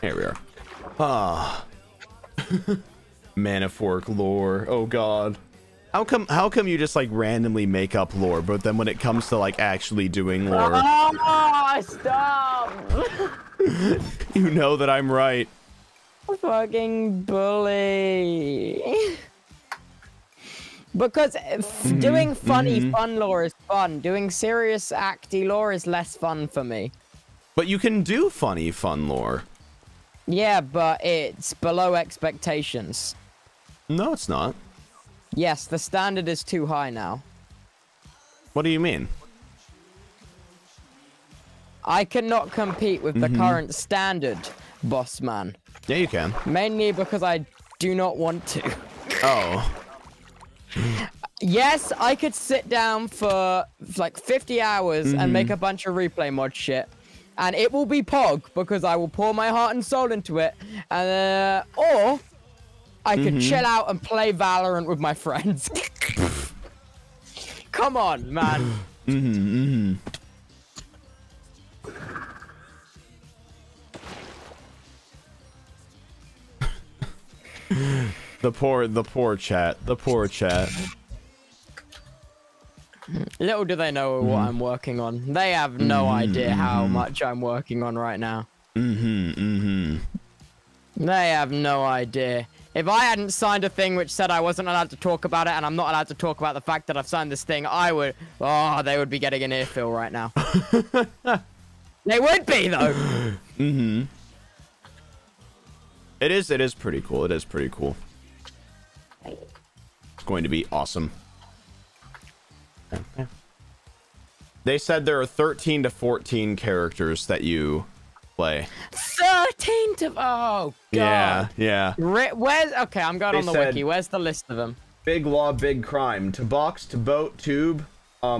Here we are. Ah. Manafork lore. Oh god. How come you just like randomly make up lore, but then when it comes to like actually doing lore? Oh, stop! You know that I'm right. Fucking bully. Because doing fun lore is fun. Doing serious acty lore is less fun for me. But you can do fun lore. Yeah, but it's below expectations. No, it's not. Yes, the standard is too high now. What do you mean? I cannot compete with the current standard, boss man. Yeah, you can. Mainly because I do not want to. Oh. Yes, I could sit down for like 50 hours and make a bunch of replay mod shit. And it will be Pog because I will pour my heart and soul into it. And, or I could chill out and play Valorant with my friends. Come on, man. The poor chat. The poor chat. Little do they know what I'm working on. They have no idea how much I'm working on right now. They have no idea. If I hadn't signed a thing which said I wasn't allowed to talk about it, and I'm not allowed to talk about the fact that I've signed this thing, I would... Oh, they would be getting an earful right now. They would be, though. It is pretty cool. It is pretty cool. It's going to be awesome. They said there are 13 to 14 characters that you play. 13 to... Oh, God. Yeah, yeah. Where's... Okay, I'm going on the wiki. Where's the list of them? Big law, big crime. To box, to boat, tube. Oh,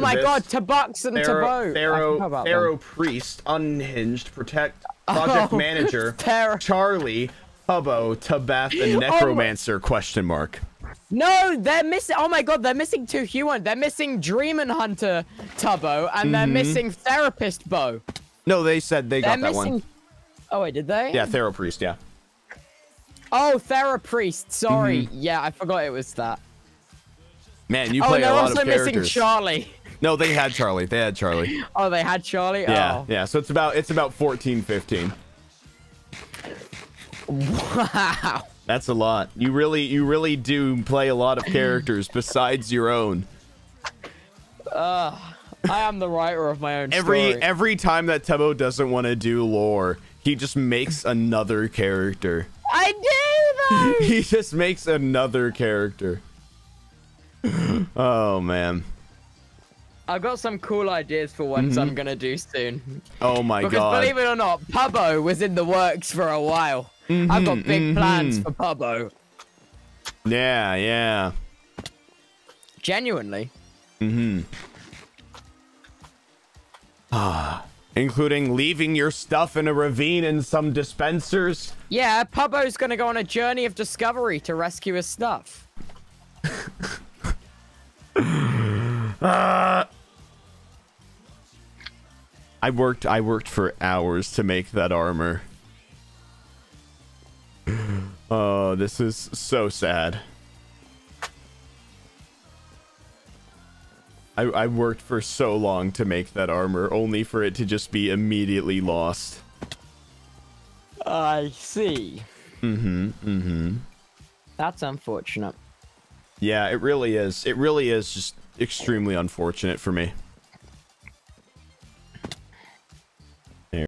my God. To box and to boat. Pharaoh priest, unhinged, protect, project manager, Charlie, Tubbo, Tabath, and necromancer, question mark. No, they're missing. Oh my god, they're missing two human. They're missing Dream and Hunter Tubbo, and they're missing Therapist Bo. No, they said they got that one. Oh wait, did they? Yeah, Therapriest. Yeah. Oh, Therapriest. Sorry. Yeah, I forgot it was that. Man, you play a lot of characters. Oh, they're also missing Charlie. No, they had Charlie. They had Charlie. Oh, they had Charlie. Yeah, yeah. So it's about 14, 15. Wow. That's a lot. You really do play a lot of characters besides your own. I am the writer of my own story. Every time that Tubbo doesn't want to do lore, he just makes another character. I do though. He just makes another character. Oh man. I've got some cool ideas for ones I'm gonna do soon. Oh my god. Because believe it or not, Tubbo was in the works for a while. I've got big plans for Tubbo. Yeah, yeah. Genuinely. Including leaving your stuff in a ravine in some dispensers. Yeah, Tubbo's gonna go on a journey of discovery to rescue his stuff. I worked for hours to make that armor. Oh, this is so sad. I worked for so long to make that armor, only for it to just be immediately lost. I see. That's unfortunate. Yeah, it really is. It really is just extremely unfortunate for me.